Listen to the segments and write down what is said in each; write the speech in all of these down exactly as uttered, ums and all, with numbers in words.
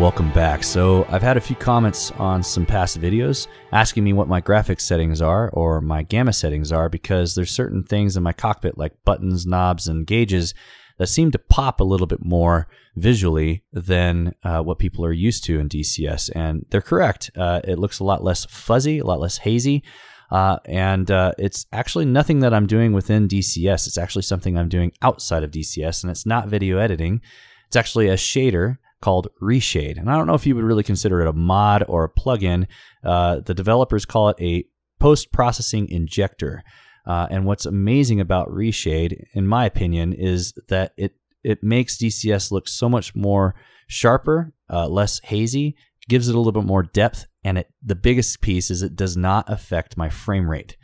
welcome back. So I've had a few comments on some past videos asking me what my graphics settings are or my gamma settings are, because there's certain things in my cockpit like buttons, knobs, and gauges that seem to pop a little bit more visually than uh, what people are used to in D C S. And they're correct. Uh, it looks a lot less fuzzy, a lot less hazy. Uh, and uh, it's actually nothing that I'm doing within D C S. It's actually something I'm doing outside of D C S, and it's not video editing. It's actually a shader called ReShade. And I don't know if you would really consider it a mod or a plugin. Uh, the developers call it a post-processing injector. Uh, and what's amazing about ReShade, in my opinion, is that it it makes D C S look so much more sharper, uh, less hazy, gives it a little bit more depth, and it the biggest piece is it does not affect my frame rate.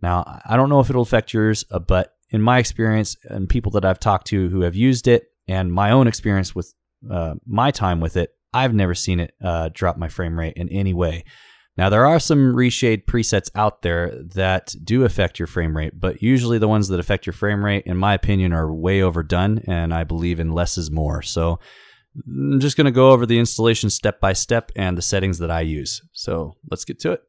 Now, I don't know if it'll affect yours, uh, but in my experience and people that I've talked to who have used it and my own experience with uh, my time with it, I've never seen it uh, drop my frame rate in any way. Now, there are some ReShade presets out there that do affect your frame rate, but usually the ones that affect your frame rate, in my opinion, are way overdone, and I believe in less is more. So I'm just going to go over the installation step by step and the settings that I use. So let's get to it.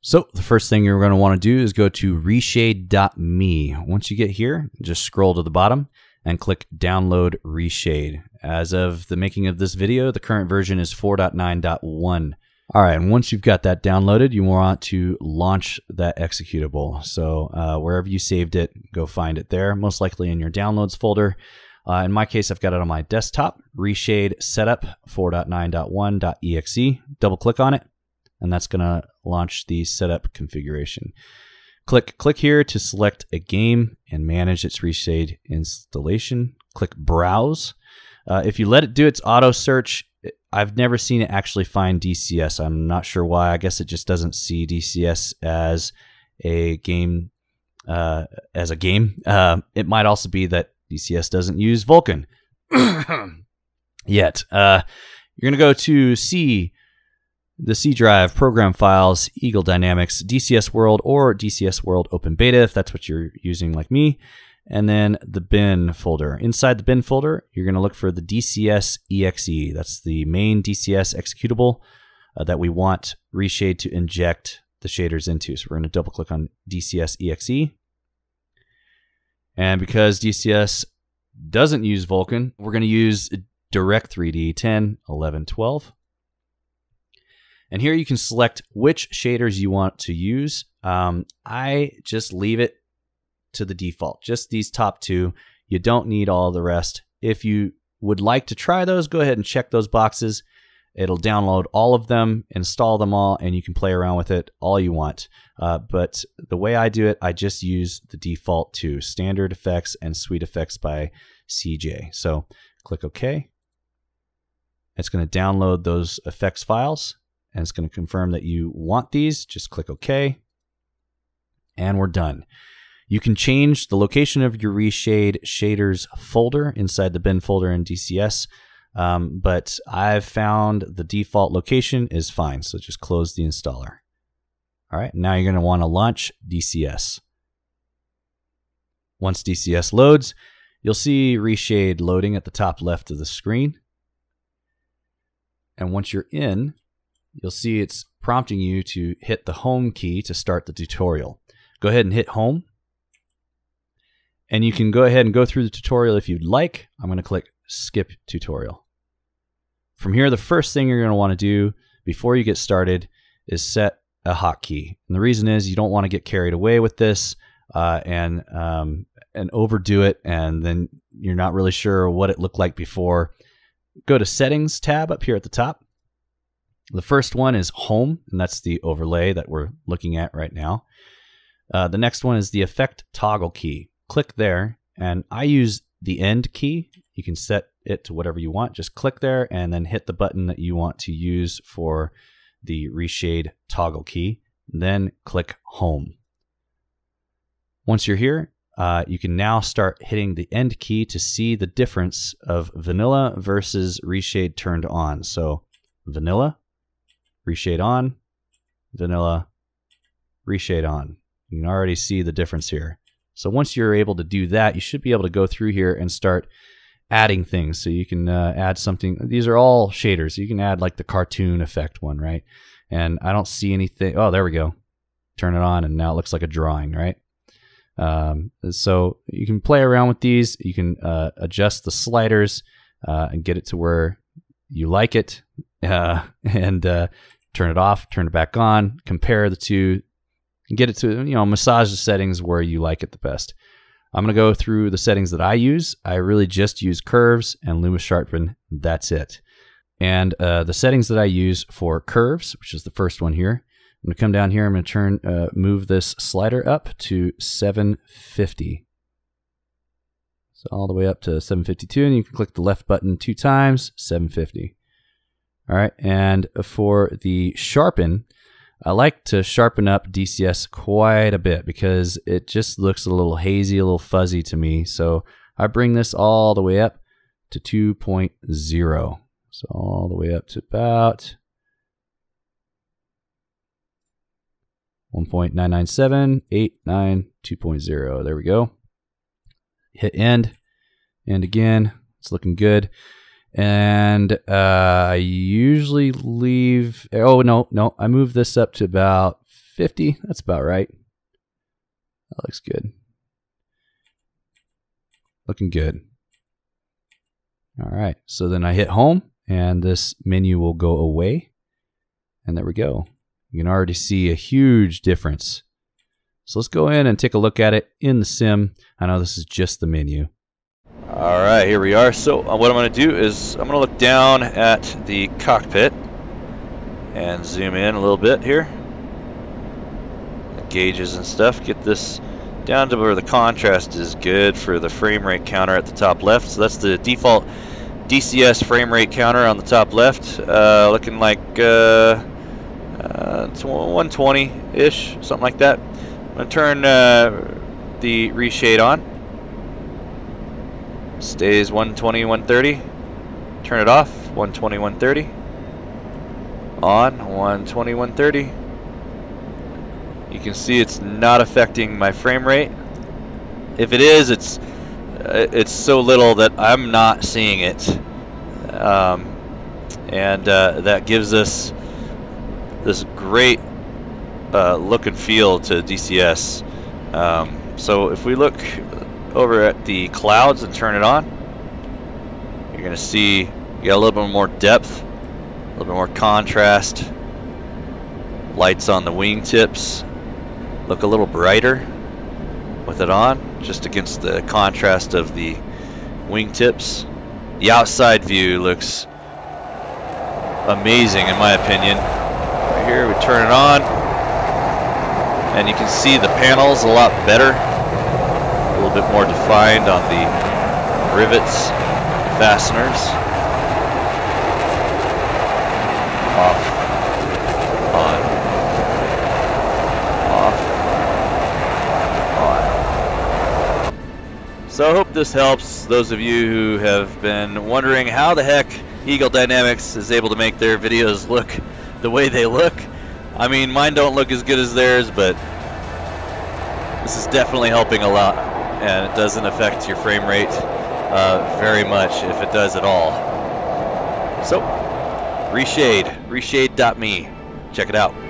So the first thing you're going to want to do is go to reshade dot me. Once you get here, just scroll to the bottom and click Download ReShade. As of the making of this video, the current version is four point nine point one. All right, and once you've got that downloaded, you want to launch that executable. So uh, wherever you saved it, go find it there, most likely in your downloads folder. Uh, in my case, I've got it on my desktop, ReShade Setup four point nine point one.exe. Double-click on it, and that's going to launch the setup configuration. Click, click here to select a game and manage its ReShade installation. Click Browse. Uh, if you let it do its auto search, I've never seen it actually find D C S. I'm not sure why. I guess it just doesn't see D C S as a game. Uh, as a game, uh, it might also be that D C S doesn't use Vulkan yet. Uh, you're gonna go to C, the C drive, program files, Eagle Dynamics, D C S World, or D C S World Open Beta if that's what you're using, like me. And then the bin folder. Inside the bin folder, you're going to look for the D C S E X E. That's the main D C S executable uh, that we want ReShade to inject the shaders into. So we're going to double click on D C S E X E. And because D C S doesn't use Vulkan, we're going to use Direct three D ten, eleven, twelve. And here you can select which shaders you want to use. Um, I just leave it to the default, just these top two. You don't need all the rest. If you would like to try those, go ahead and check those boxes. It'll download all of them, install them all, and you can play around with it all you want. Uh, but the way I do it, I just use the default two, Standard Effects and Suite Effects by C J. So click OK. It's going to download those effects files, and it's going to confirm that you want these. Just click OK, and we're done. You can change the location of your ReShade shaders folder inside the bin folder in D C S, um, but I've found the default location is fine, so just close the installer. All right, now you're going to want to launch D C S. Once D C S loads, you'll see ReShade loading at the top left of the screen. And once you're in, you'll see it's prompting you to hit the home key to start the tutorial. Go ahead and hit home. And you can go ahead and go through the tutorial if you'd like. I'm going to click Skip Tutorial. From here, the first thing you're going to want to do before you get started is set a hotkey. And the reason is you don't want to get carried away with this uh, and, um, and overdo it, and then you're not really sure what it looked like before. Go to Settings tab up here at the top. The first one is Home, and that's the overlay that we're looking at right now. Uh, the next one is the Effect Toggle key. Click there, and I use the end key. You can set it to whatever you want. Just click there and then hit the button that you want to use for the ReShade toggle key. Then click home. Once you're here, uh, you can now start hitting the end key to see the difference of vanilla versus ReShade turned on. So vanilla, ReShade on, vanilla, ReShade on. You can already see the difference here. So once you're able to do that, you should be able to go through here and start adding things. So you can uh, add something. These are all shaders. You can add like the cartoon effect one, right? And I don't see anything. Oh, there we go. Turn it on and now it looks like a drawing, right? Um, so you can play around with these. You can uh, adjust the sliders uh, and get it to where you like it, uh, and uh, turn it off, turn it back on, compare the two, and get it to, you know, massage the settings where you like it the best. I'm going to go through the settings that I use. I really just use curves and Luma Sharpen. That's it. And uh, the settings that I use for curves, which is the first one here, I'm going to come down here. I'm going to turn, uh, move this slider up to seven fifty. So all the way up to seven fifty-two, and you can click the left button two times, seven fifty. All right, and for the sharpen, I like to sharpen up D C S quite a bit because it just looks a little hazy, a little fuzzy to me. So I bring this all the way up to two point oh. So all the way up to about one point nine nine seven eight nine two point oh. There we go. Hit end. And again, it's looking good. And uh, I usually leave, oh no, no, I move this up to about fifty. That's about right. That looks good. Looking good. All right, so then I hit home and this menu will go away. And there we go. You can already see a huge difference. So let's go in and take a look at it in the sim. I know this is just the menu. All right, here we are. So what I'm going to do is I'm going to look down at the cockpit and zoom in a little bit here. The gauges and stuff. Get this down to where the contrast is good for the frame rate counter at the top left. So that's the default D C S frame rate counter on the top left, uh, looking like uh, uh, one twenty-ish, something like that. I'm going to turn uh, the reshade on. Stays one twenty, one thirty. Turn it off, one twenty, one thirty. On, one twenty, one thirty. You can see it's not affecting my frame rate. If it is, it's it's so little that I'm not seeing it, um, and uh, that gives us this great uh, look and feel to D C S. Um, so if we look over at the clouds and turn it on, you're going to see you got a little bit more depth, a little bit more contrast. Lights on the wingtips look a little brighter with it on, just against the contrast of the wingtips. The outside view looks amazing in my opinion. Right here we turn it on and you can see the panels a lot better. A little bit more defined on the rivets, fasteners. Off, on, off, on. So I hope this helps those of you who have been wondering how the heck Eagle Dynamics is able to make their videos look the way they look. I mean, mine don't look as good as theirs, but this is definitely helping a lot. And it doesn't affect your frame rate uh, very much, if it does at all. So, ReShade, reshade dot me. Check it out.